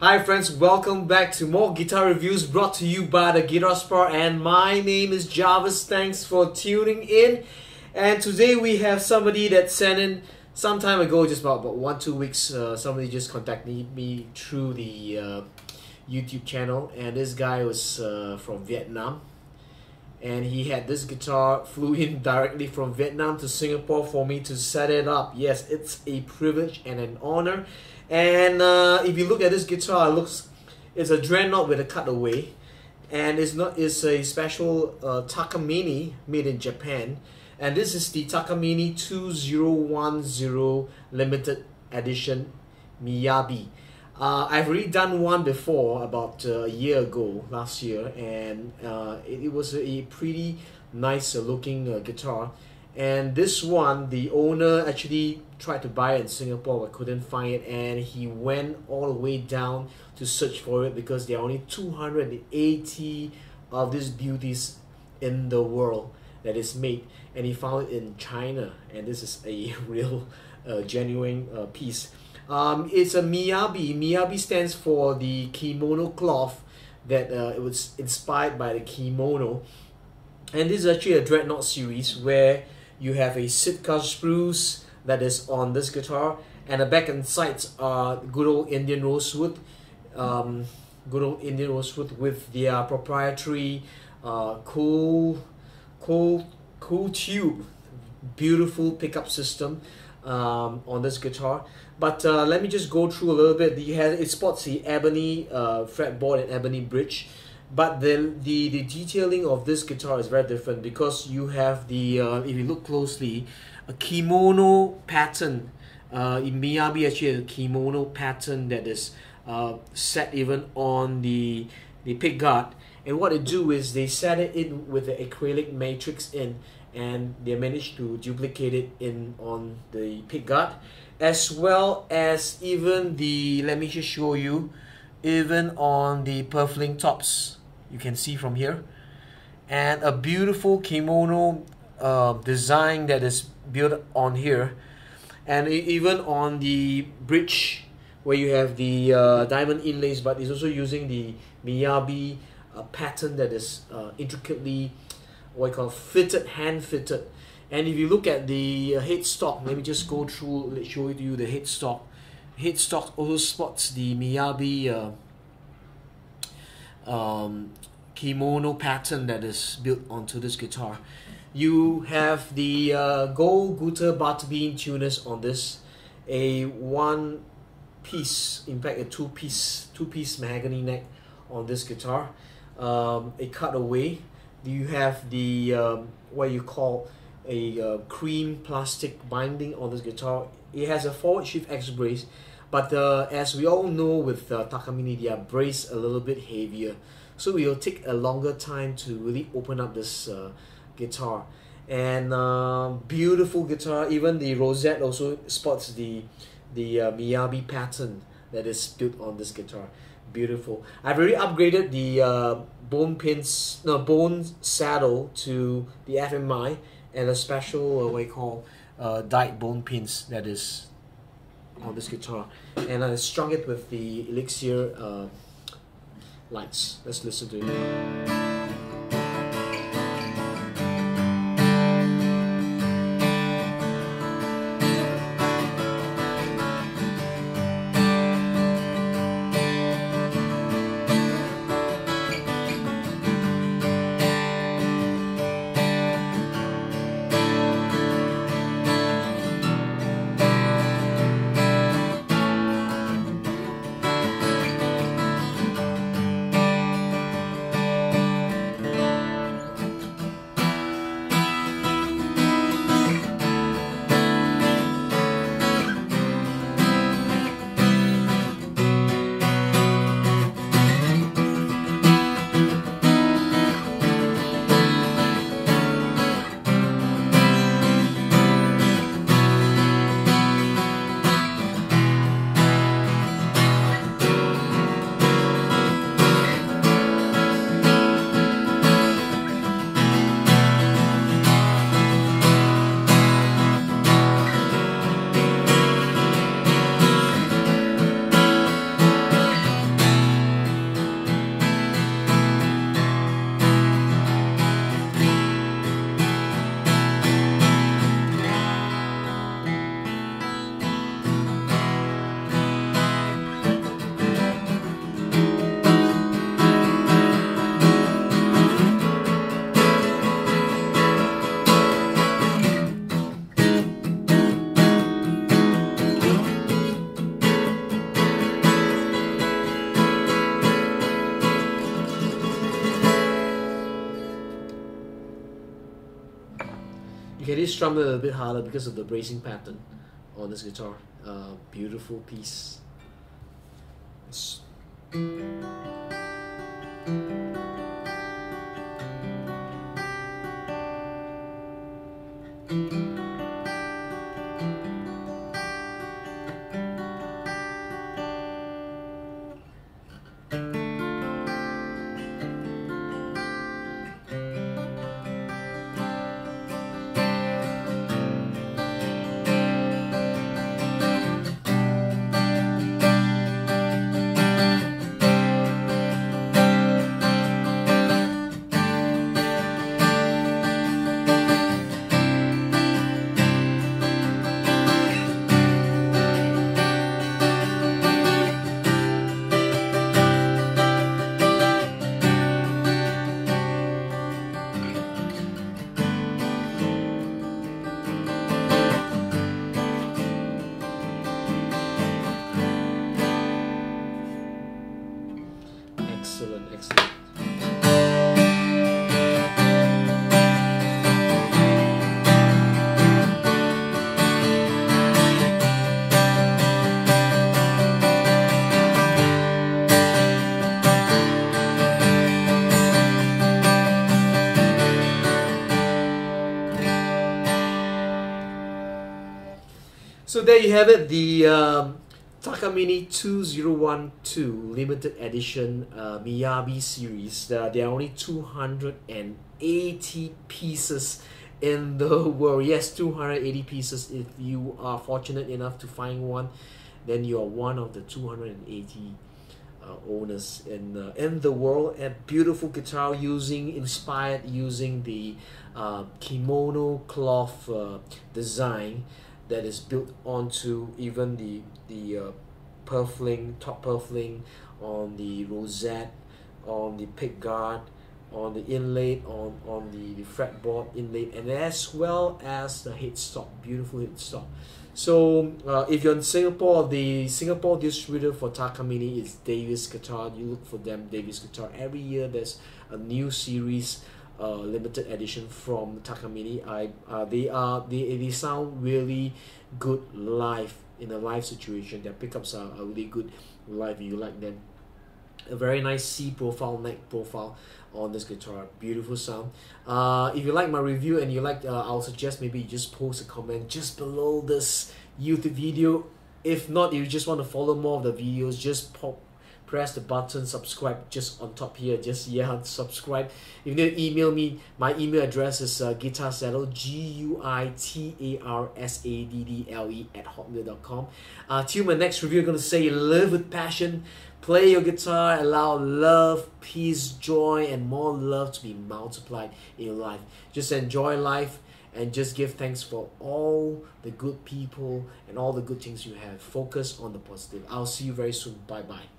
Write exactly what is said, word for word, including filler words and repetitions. Hi friends, welcome back to more guitar reviews brought to you by the Guitar Spar, and my name is Jarvis. Thanks for tuning in. And today we have somebody that sent in some time ago, just about, about one, two weeks, uh, somebody just contacted me through the uh, YouTube channel, and this guy was uh, from Vietnam. And he had this guitar, flew in directly from Vietnam to Singapore for me to set it up. Yes, it's a privilege and an honor. And uh, if you look at this guitar, it looks, it's a dreadnought with a cutaway, and it's not, it's a special uh, Takamine made in Japan, and this is the Takamine two zero one zero limited edition Miyabi. Uh, I've already done one before about uh, a year ago, last year, and uh, it, it was a pretty nice uh, looking uh, guitar. And this one, the owner actually tried to buy it in Singapore but couldn't find it, and he went all the way down to search for it because there are only two hundred eighty of these beauties in the world that is made, and he found it in China, and this is a real uh, genuine uh, piece. Um, it's a Miyabi. Miyabi stands for the kimono cloth that uh, it was inspired by the kimono, and this is actually a dreadnought series where you have a Sitka spruce that is on this guitar, and the back and sides are good old Indian Rosewood, um, good old Indian Rosewood with their proprietary uh, cool, cool, cool tube, beautiful pickup system um, on this guitar. But uh, let me just go through a little bit. You have, it sports the ebony uh, fretboard and ebony bridge, but the, the the detailing of this guitar is very different because you have the uh, if you look closely, a kimono pattern. Uh, in Miyabi, actually a kimono pattern that is uh, set even on the the pickguard. And what they do is they set it in with the acrylic matrix in, and they managed to duplicate it in on the pickguard, as well as even the, let me just show you, even on the purfling tops, you can see from here, and a beautiful kimono uh, design that is built on here, and even on the bridge where you have the uh, diamond inlays, but it's also using the Miyabi uh, pattern that is uh, intricately, what I call fitted, hand fitted. And if you look at the headstock, let me just go through, let's show you the headstock. Headstock also spots the Miyabi uh, um, kimono pattern that is built onto this guitar. You have the uh, gold gutter butterbean tuners on this, a one piece, in fact a two piece, two piece mahogany neck on this guitar, um, a cutaway. You have the um, what you call a uh, cream plastic binding on this guitar. It has a forward shift X brace, but uh, as we all know with uh, Takamine, they are braced a little bit heavier, so it will take a longer time to really open up this uh, guitar. And uh, beautiful guitar, even the rosette also spots the, the uh, Miyabi pattern that is built on this guitar. Beautiful. I've already upgraded the uh, bone pins, no, bone saddle to the F M I, and a special, uh, what you call, uh, dyed bone pins that is on this guitar. And I strung it with the Elixir uh, lights. Let's listen to it. Get it strummed a little bit harder because of the bracing pattern on this guitar. Uh, beautiful piece. It's excellent, excellent. So there you have it, the um, Takamine two thousand twelve limited edition uh, Miyabi series. Uh, there are only two hundred eighty pieces in the world. Yes, two hundred eighty pieces. If you are fortunate enough to find one, then you are one of the two hundred eighty uh, owners in uh, in the world. A beautiful guitar using inspired using the uh, kimono cloth uh, design that is built onto even the the uh, purfling, top purfling, on the rosette, on the pickguard, on the inlay, on, on the, the fretboard inlay, and as well as the headstock, beautiful headstock. So uh, if you're in Singapore, the Singapore distributor for Takamine is Davis Guitar. You look for them, Davis Guitar. Every year there's a new series, Uh, limited edition from Takamine. I uh, they are they they sound really good live in a live situation. Their pickups are, are really good live. You like them. A very nice C profile, neck profile on this guitar. Beautiful sound. Uh, if you like my review and you like, uh, I'll suggest maybe you just post a comment just below this YouTube video. If not, if you just want to follow more of the videos, just pop. Press the button subscribe just on top here. Just yeah, subscribe. If you need to email me, my email address is uh, guitarsaddle, G U I T A R S A D D L E at hotmail dot com. Uh, till my next review, I'm going to say live with passion, play your guitar, allow love, peace, joy, and more love to be multiplied in your life. Just enjoy life and just give thanks for all the good people and all the good things you have. Focus on the positive. I'll see you very soon. Bye-bye.